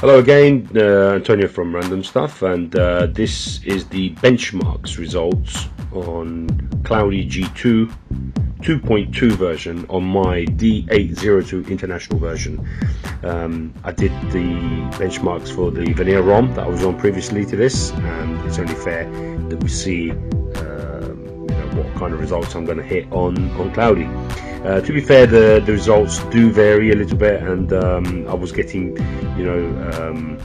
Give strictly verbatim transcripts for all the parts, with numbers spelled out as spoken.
Hello again, uh, Antonio from Random Stuff, and uh, this is the benchmarks results on Cloudy G two two point two version on my D eight oh two international version. Um, I did the benchmarks for the Vanir ROM that I was on previously to this, and it's only fair that we see um, you know, what kind of results I'm going to hit on, on Cloudy. Uh, to be fair, the, the results do vary a little bit, and um, I was getting, you know, um,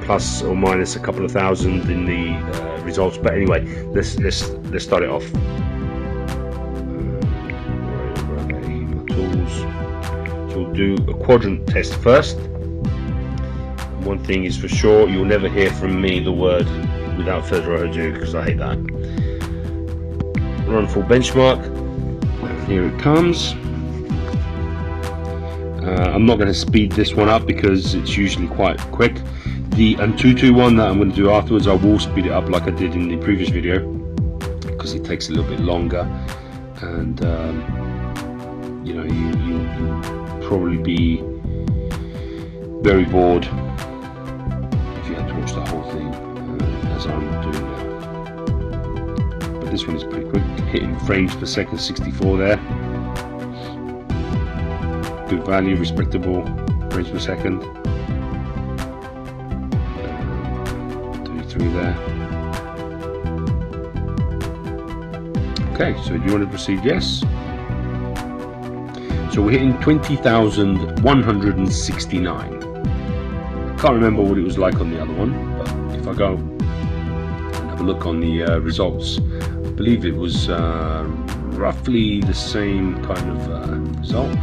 plus or minus a couple of thousand in the uh, results. But anyway, let's let's let's start it off. Um, tools. So we'll do a quadrant test first. One thing is for sure, you'll never hear from me the word "without further ado" because I hate that. Run full benchmark. Here it comes. Uh, I'm not going to speed this one up because it's usually quite quick. The Antutu one that I'm going to do afterwards, I will speed it up like I did in the previous video because it takes a little bit longer, and um, you know, you, you, you'll probably be very bored if you had to watch that whole thing uh, as I'm doing now. This one is pretty quick, hitting frames per second sixty-four there. Good value, respectable frames per second. thirty-three there. Okay, so do you want to proceed? Yes. So we're hitting twenty thousand one hundred sixty-nine. I can't remember what it was like on the other one, but if I go and have a look on the uh, results, I believe it was uh, roughly the same kind of uh, result. Uh,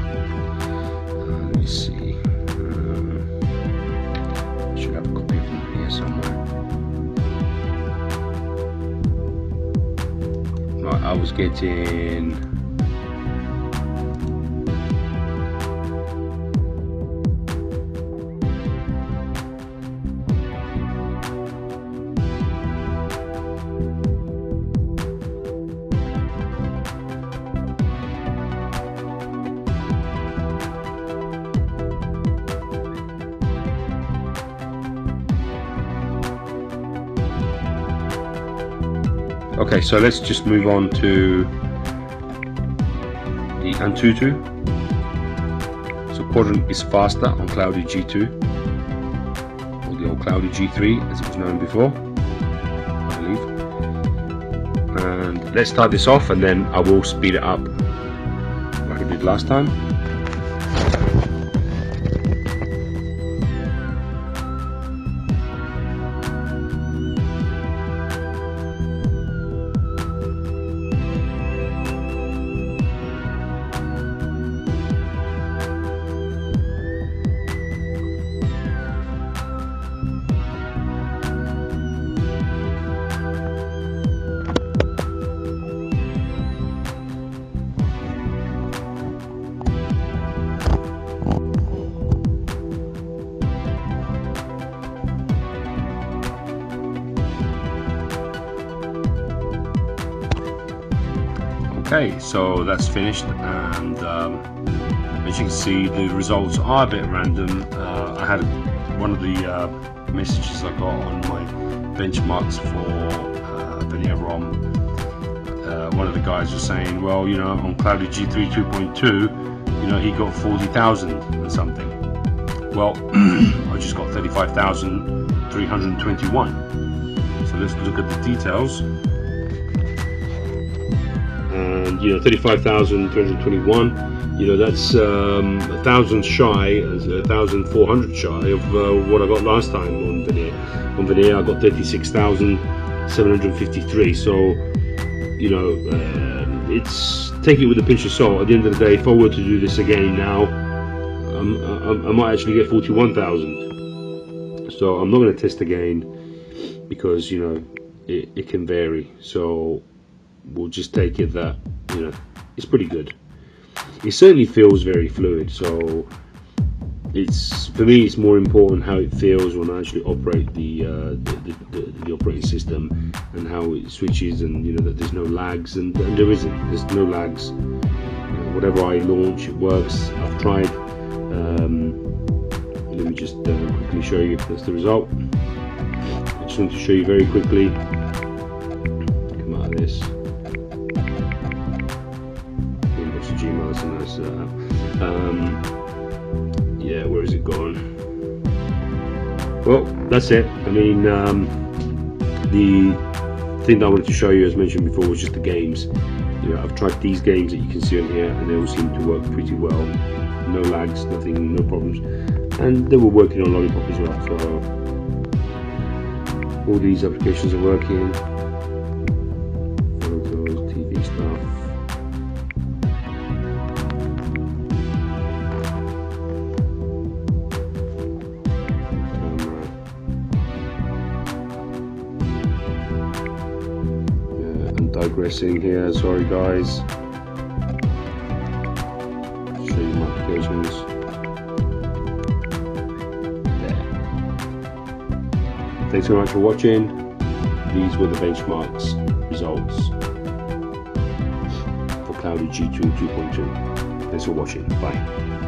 let me see. Uh, I should have a copy of it here somewhere. Right, I was getting. Okay, so let's just move on to the Antutu. So Quadrant is faster on Cloudy G two, or the old Cloudy G three as it was known before, I believe. And let's start this off and then I will speed it up like I did last time. Okay, so that's finished, and um, as you can see, the results are a bit random. Uh, I had one of the uh, messages I got on my benchmarks for uh, Vanir ROM. Uh, one of the guys was saying, well, you know, on Cloudy G three two point two, you know, he got forty thousand and something. Well, I just got thirty-five thousand three hundred twenty-one. So let's look at the details. And you know, thirty-five thousand two hundred twenty-one, you know, that's um, a thousand shy, a thousand four hundred shy of uh, what I got last time on Vanir. On Vanir, I got thirty-six thousand seven hundred fifty-three. So, you know, uh, it's take it with a pinch of salt. At the end of the day, if I were to do this again now, I'm, I, I might actually get forty-one thousand. So I'm not going to test again because, you know, it, it can vary. So we'll just take it that, you know, it's pretty good. It certainly feels very fluid, so it's, for me, it's more important how it feels when I actually operate the uh, the, the, the, the operating system and how it switches, and you know that there's no lags, and, and there isn't. There's no lags. You know, whatever I launch, it works. I've tried. Um, let me just. just uh, quickly show you if that's the result. I just want to show you very quickly, come out of this, inbox to Gmail, so nice that. Um, yeah, where is it gone? Well, that's it. I mean, um, the thing that I wanted to show you, as mentioned before, was just the games. You know, I've tried these games that you can see on here, and they all seem to work pretty well. No lags, nothing, no problems. And they were working on Lollipop as well, so all these applications are working. Photos, T V stuff. Um, yeah, I'm digressing here, sorry guys. Thanks very much for watching. These were the benchmarks results for Cloudy G two two point two. Thanks for watching. Bye.